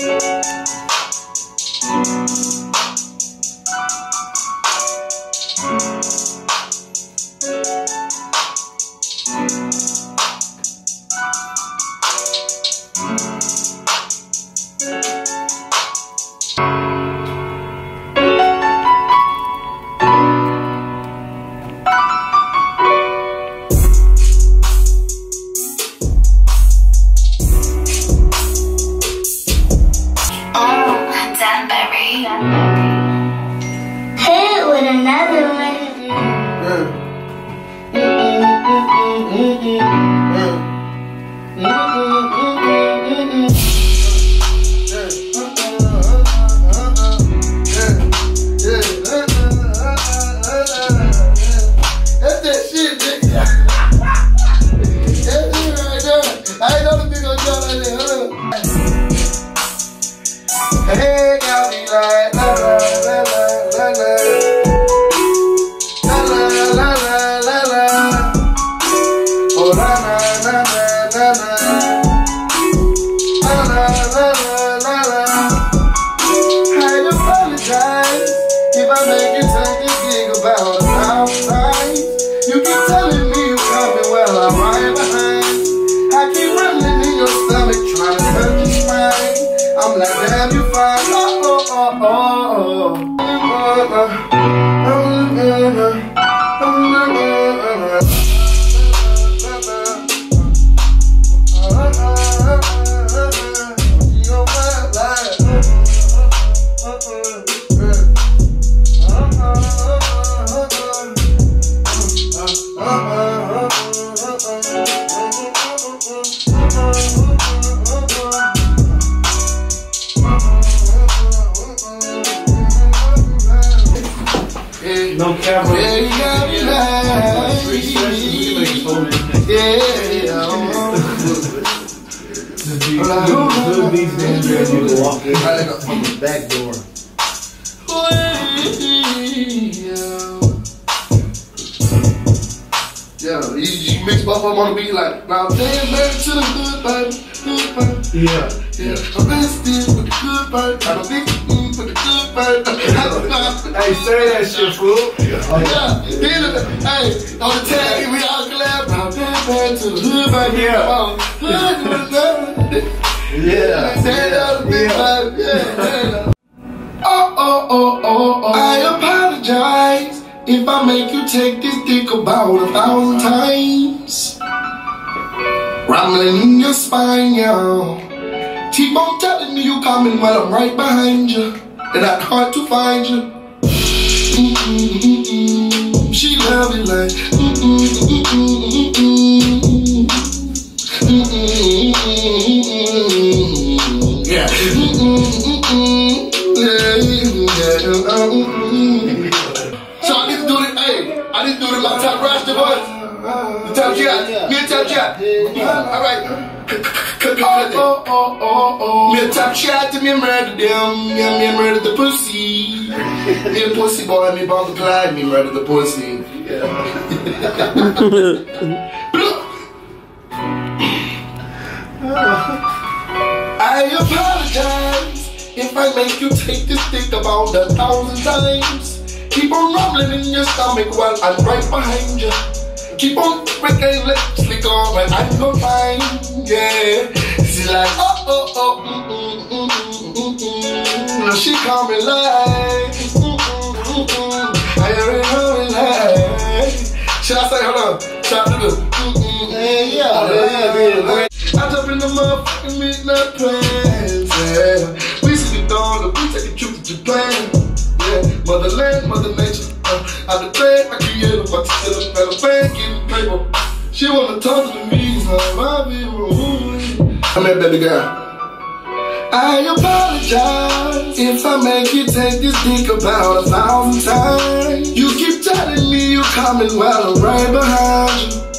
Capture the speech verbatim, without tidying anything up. About a thousand times, you keep telling me you're coming while I'm right behind you.